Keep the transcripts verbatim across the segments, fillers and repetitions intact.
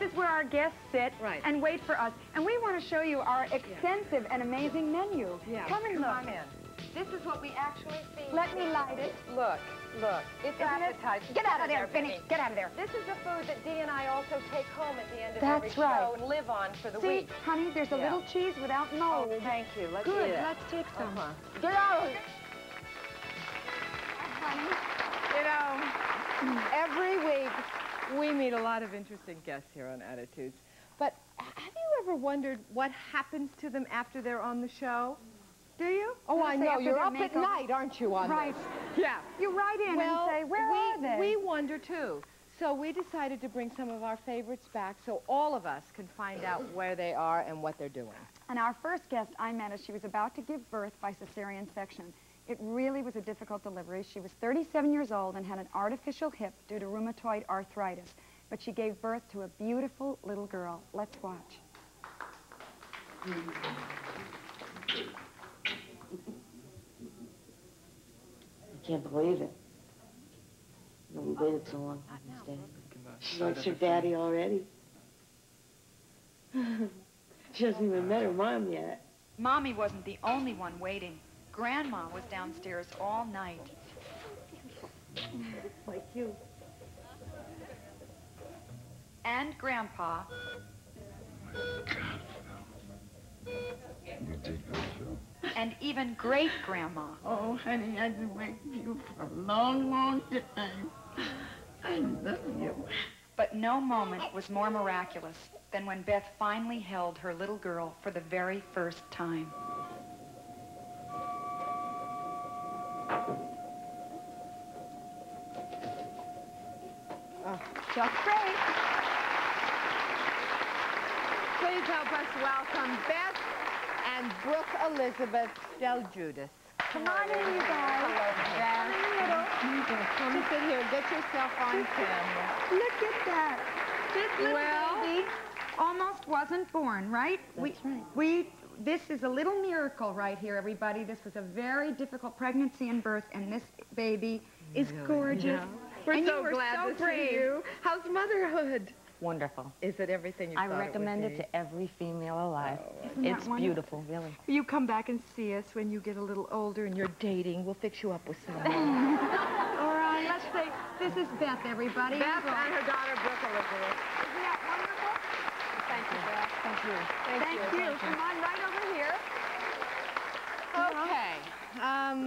is where our guests sit right. and wait for us. And we want to show you our extensive yeah. and amazing yeah. menu. Yeah. Come and look. Come in. This is what we actually see. Let me light it. Look, look. It's Isn't appetizing. It? Get out of there, Vinny. Get out of there. This is the food that Dee and I also take home at the end of That's every right. show and live on for the see, week. See, honey, there's a yeah. little cheese without mold. Oh, thank you. Let's Good. Let's take some. Uh-huh. Get out. You know, every week we meet a lot of interesting guests here on Attitudes, but have you ever wondered what happens to them after they're on the show? Do you? Oh, I know. You're up at night, aren't you, on right. this? Yeah. You write in well, and say, where we, are they? We wonder, too. So we decided to bring some of our favorites back so all of us can find out where they are and what they're doing. And our first guest I met as she was about to give birth by cesarean section. It really was a difficult delivery. She was thirty-seven years old and had an artificial hip due to rheumatoid arthritis. But she gave birth to a beautiful little girl. Let's watch. I can't believe it. You haven't waited so long. She likes her daddy already. She hasn't even met her mom yet. Mommy wasn't the only one waiting. Grandma was downstairs all night. Like you. And Grandpa. Oh my God. And even great-grandma. Oh, honey, I've been waiting for you for a long, long time. I love you. But no moment was more miraculous than when Beth finally held her little girl for the very first time. Just great. Please help us welcome Beth and Brooke Elizabeth Steljudis. Come on in, you guys. Hello, Beth. Come sit here. Get yourself on camera. Look at that. This little well, baby almost wasn't born, right? That's we, right. We, this is a little miracle right here, everybody. This was a very difficult pregnancy and birth, and this baby is really? gorgeous. Yeah. We're and so you were glad so to brave. see you. How's motherhood? Wonderful. Is it everything you I thought I recommend it, would be? it to every female alive. Oh, Isn't it's that beautiful, really. You come back and see us when you get a little older and you're dating. We'll fix you up with someone. All right. Let's say this is Beth, everybody. Beth and, and her daughter, Brooke Elizabeth. Isn't that wonderful? Thank you, Beth. Thank you. Thank, Thank you. you. Thank come you. on, right over here. Okay. Um,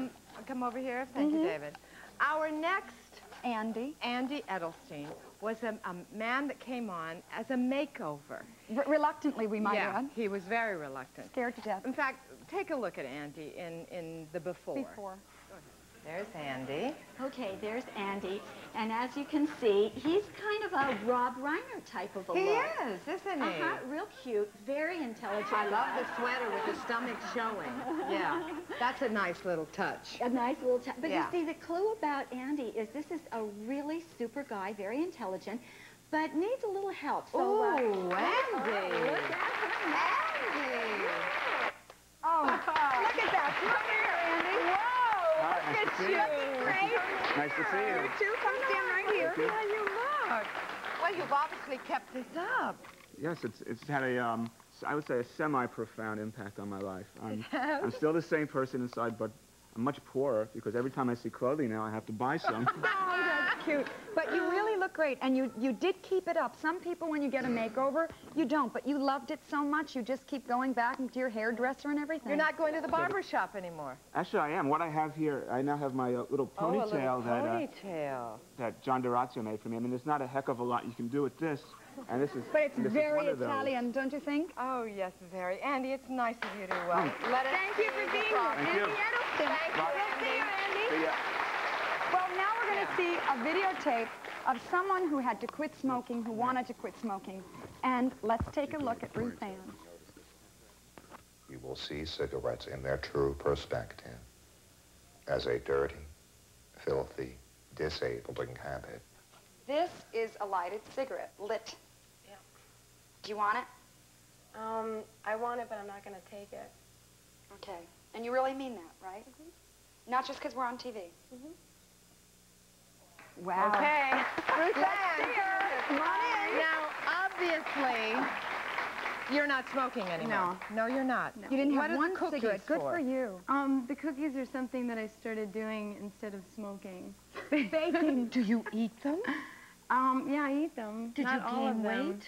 come over here. Thank mm-hmm. you, David. Our next... Andy. Andy Edelstein was a, a man that came on as a makeover. R reluctantly, we might yeah, add. He was very reluctant. Scared to death. In fact, take a look at Andy in, in the before. Before. There's Andy. Okay, there's Andy. And as you can see, he's kind of a Rob Reiner type of a he look. He is, isn't he? Uh-huh, real cute, very intelligent. I love the sweater with the stomach showing. Yeah, that's a nice little touch. A nice little touch. But yeah. you see, the clue about Andy is this is a really super guy, very intelligent, but needs a little help. So, Ooh, uh, Andy! Look at Andy! Oh, look at that. Come here, Andy. Whoa! Look at you. Looking great. Nice to see you. You too. Come stand right here. How you look. Well, you've obviously kept this up. Yes, it's it's had a um, I would say a semi-profound impact on my life. I'm I'm still the same person inside, but I'm much poorer because every time I see clothing now, I have to buy some. Oh, that's cute. But you really look great, and you you did keep it up. Some people, when you get a makeover, you don't, but you loved it so much, you just keep going back to your hairdresser and everything. You're not going to the barber shop anymore. Actually, I am. What I have here, I now have my uh, little ponytail, oh, a little that, ponytail. Uh, that John Dorazzo made for me. I mean, there's not a heck of a lot you can do with this, and this is. But it's this very Italian, don't you think? Oh yes, very. Andy, it's nice of you to well. Mm. Let us Thank you for being here. Thank you. Bye. Good to see you, Andy. See ya. Well, now we're going to see a videotape of someone who had to quit smoking, who wanted to quit smoking. And let's take a look at Ruthann. You will see cigarettes in their true perspective as a dirty, filthy, disabling habit. This is a lighted cigarette, lit. Yeah. Do you want it? Um, I want it, but I'm not going to take it. Okay. And you really mean that, right? Mm-hmm. Not just because we're on T V. Mm-hmm. Wow. Okay. Ruthann, come on in. Now, obviously, Seriously. You're not smoking anymore. No, no, you're not. No. You didn't have one cookie. Good for you. Um, the cookies are something that I started doing instead of smoking. Baking. Do you eat them? Um, yeah, I eat them. Did not you all gain of them. weight?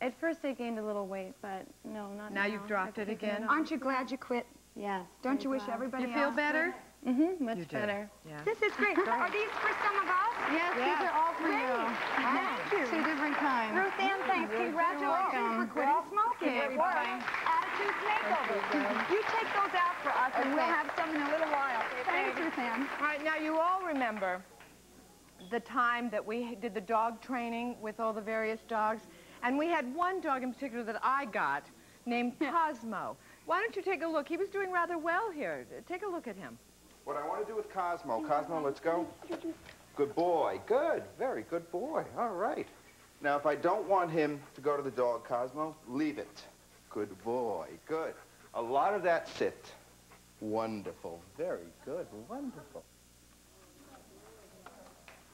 At first, I gained a little weight, but no, not now. Now you've dropped it again. Aren't you glad you quit? Yes. Don't you wish everybody else? You feel better? Mm-hmm. Much better. Yeah. This is great. Are these for some of us? Yes, yes. These are all for you. Thank you. Two different kinds. Ruthann, thanks. Congratulations for quitting smoking. It worked. Attitudes makeover. You take those out for us, and we'll have some in a little while. Thanks, Ruthann. All right. Now you all remember the time that we did the dog training with all the various dogs. And we had one dog in particular that I got named Cosmo. Why don't you take a look? He was doing rather well here. Take a look at him. What I want to do with Cosmo. Cosmo, let's go. Good boy. Good. Very good boy. All right. Now, if I don't want him to go to the dog, Cosmo, leave it. Good boy. Good. A lot of that sit. Wonderful. Very good. Wonderful.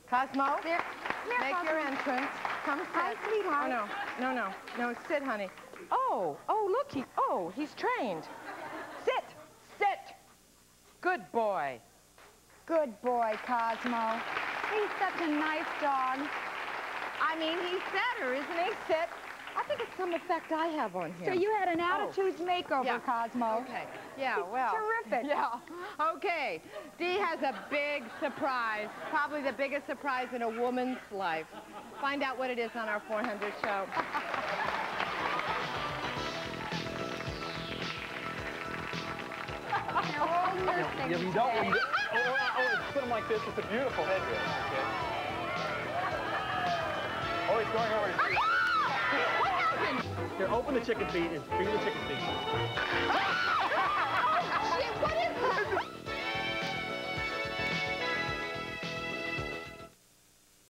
Cosmo, there, there, make Cosmo. your entrance. Come sit. Hi, sweetheart. Oh, no, no, no, no, sit, honey. Oh, oh, look, he, oh, he's trained. Sit, sit. Good boy. Good boy, Cosmo. He's such a nice dog. I mean, he's sadder, isn't he? Sit. I think it's some effect I have on him. So you had an attitudes oh. makeover, yeah. Cosmo. Okay. Yeah, well. Terrific. Yeah. Okay. Dee has a big surprise. Probably the biggest surprise in a woman's life. Find out what it is on our four hundred show. You're all nursing you don't, today. You, oh, oh, it's something like this. It's a beautiful headdress. Oh, it's going over his feet. Here, open the chicken feet and bring the chicken feet.